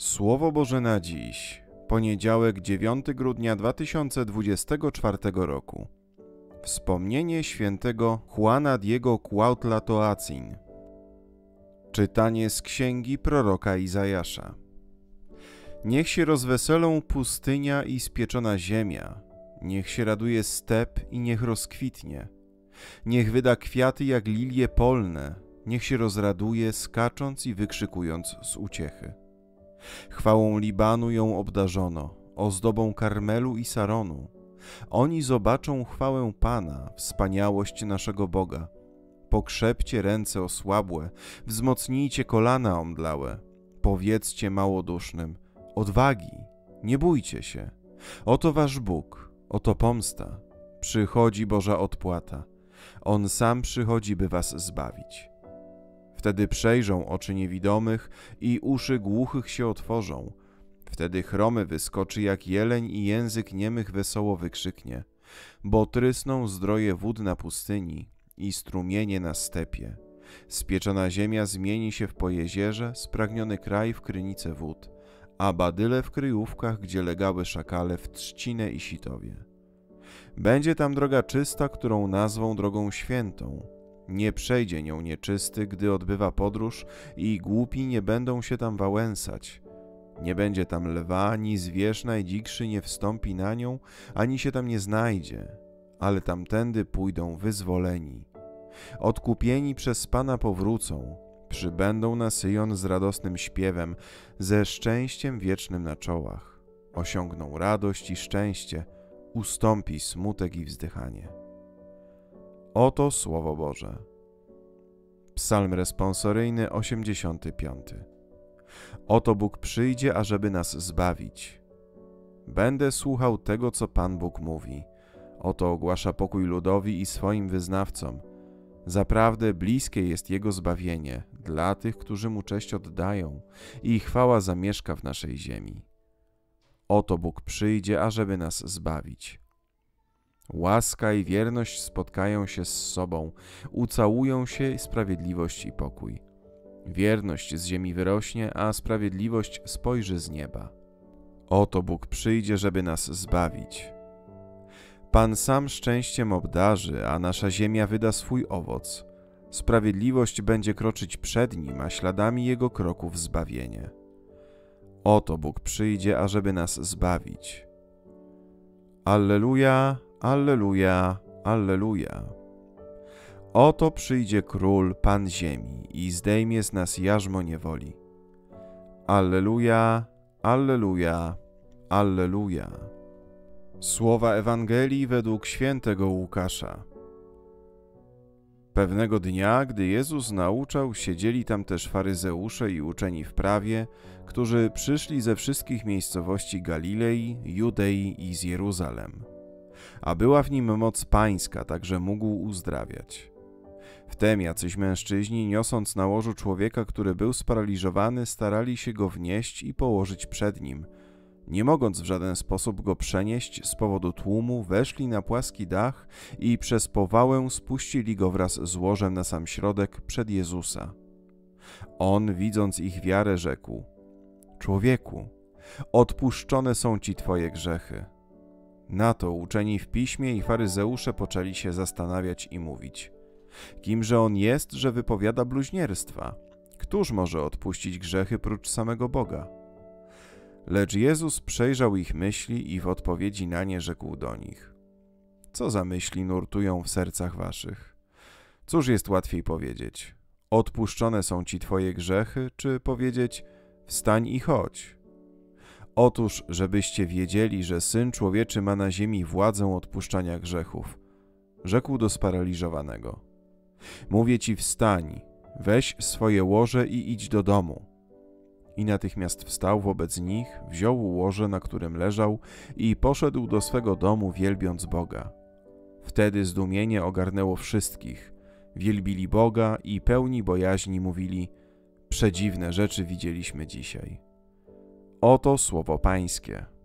Słowo Boże na dziś, poniedziałek 9 grudnia 2024 roku. Wspomnienie świętego Juana Diego Cuauhtlatoatzin. Czytanie z księgi proroka Izajasza. Niech się rozweselą pustynia i spieczona ziemia, niech się raduje step i niech rozkwitnie, niech wyda kwiaty jak lilie polne, niech się rozraduje skacząc i wykrzykując z uciechy. Chwałą Libanu ją obdarzono, ozdobą Karmelu i Saronu. Oni zobaczą chwałę Pana, wspaniałość naszego Boga. Pokrzepcie ręce osłabłe, wzmocnijcie kolana omdlałe. Powiedzcie małodusznym, odwagi, nie bójcie się. Oto wasz Bóg, oto pomsta. Przychodzi Boża odpłata. On sam przychodzi, by was zbawić. Wtedy przejrzą oczy niewidomych i uszy głuchych się otworzą. Wtedy chromy wyskoczy jak jeleń i język niemych wesoło wykrzyknie, bo trysną zdroje wód na pustyni i strumienie na stepie. Spieczona ziemia zmieni się w pojezierze, spragniony kraj w krynice wód, a badyle w kryjówkach, gdzie legały szakale w trzcinę i sitowie. Będzie tam droga czysta, którą nazwą drogą świętą. Nie przejdzie nią nieczysty, gdy odbywa podróż i głupi nie będą się tam wałęsać. Nie będzie tam lwa, ani zwierz najdzikszy nie wstąpi na nią, ani się tam nie znajdzie, ale tamtędy pójdą wyzwoleni. Odkupieni przez Pana powrócą, przybędą na Syjon z radosnym śpiewem, ze szczęściem wiecznym na czołach. Osiągną radość i szczęście, ustąpi smutek i wzdychanie. Oto Słowo Boże. Psalm responsoryjny 85. Oto Bóg przyjdzie, ażeby nas zbawić. Będę słuchał tego, co Pan Bóg mówi. Oto ogłasza pokój ludowi i swoim wyznawcom. Zaprawdę bliskie jest Jego zbawienie dla tych, którzy Mu cześć oddają, i chwała zamieszka w naszej ziemi. Oto Bóg przyjdzie, ażeby nas zbawić. Łaska i wierność spotkają się z sobą, ucałują się sprawiedliwość i pokój. Wierność z ziemi wyrośnie, a sprawiedliwość spojrzy z nieba. Oto Bóg przyjdzie, żeby nas zbawić. Pan sam szczęściem obdarzy, a nasza ziemia wyda swój owoc. Sprawiedliwość będzie kroczyć przed Nim, a śladami Jego kroków zbawienie. Oto Bóg przyjdzie, ażeby nas zbawić. Alleluja, alleluja, alleluja. Oto przyjdzie Król, Pan ziemi, i zdejmie z nas jarzmo niewoli. Alleluja, alleluja, alleluja. Słowa Ewangelii według świętego Łukasza. Pewnego dnia, gdy Jezus nauczał, siedzieli tam też faryzeusze i uczeni w prawie, którzy przyszli ze wszystkich miejscowości Galilei, Judei i z Jeruzalem. A była w nim moc pańska, także mógł uzdrawiać. Wtem jacyś mężczyźni, niosąc na łożu człowieka, który był sparaliżowany, starali się go wnieść i położyć przed nim. Nie mogąc w żaden sposób go przenieść z powodu tłumu, weszli na płaski dach i przez powałę spuścili go wraz z łożem na sam środek przed Jezusa. On, widząc ich wiarę, rzekł: Człowieku, odpuszczone są ci twoje grzechy. Na to uczeni w piśmie i faryzeusze poczęli się zastanawiać i mówić: Kimże on jest, że wypowiada bluźnierstwa? Któż może odpuścić grzechy prócz samego Boga? Lecz Jezus przejrzał ich myśli i w odpowiedzi na nie rzekł do nich: Co za myśli nurtują w sercach waszych? Cóż jest łatwiej powiedzieć: odpuszczone są ci twoje grzechy, czy powiedzieć: wstań i chodź? Otóż, żebyście wiedzieli, że Syn Człowieczy ma na ziemi władzę odpuszczania grzechów, rzekł do sparaliżowanego. Mówię ci, wstań, weź swoje łoże i idź do domu. I natychmiast wstał wobec nich, wziął łoże, na którym leżał, i poszedł do swego domu, wielbiąc Boga. Wtedy zdumienie ogarnęło wszystkich. Wielbili Boga i pełni bojaźni mówili: Przedziwne rzeczy widzieliśmy dzisiaj. Oto słowo Pańskie.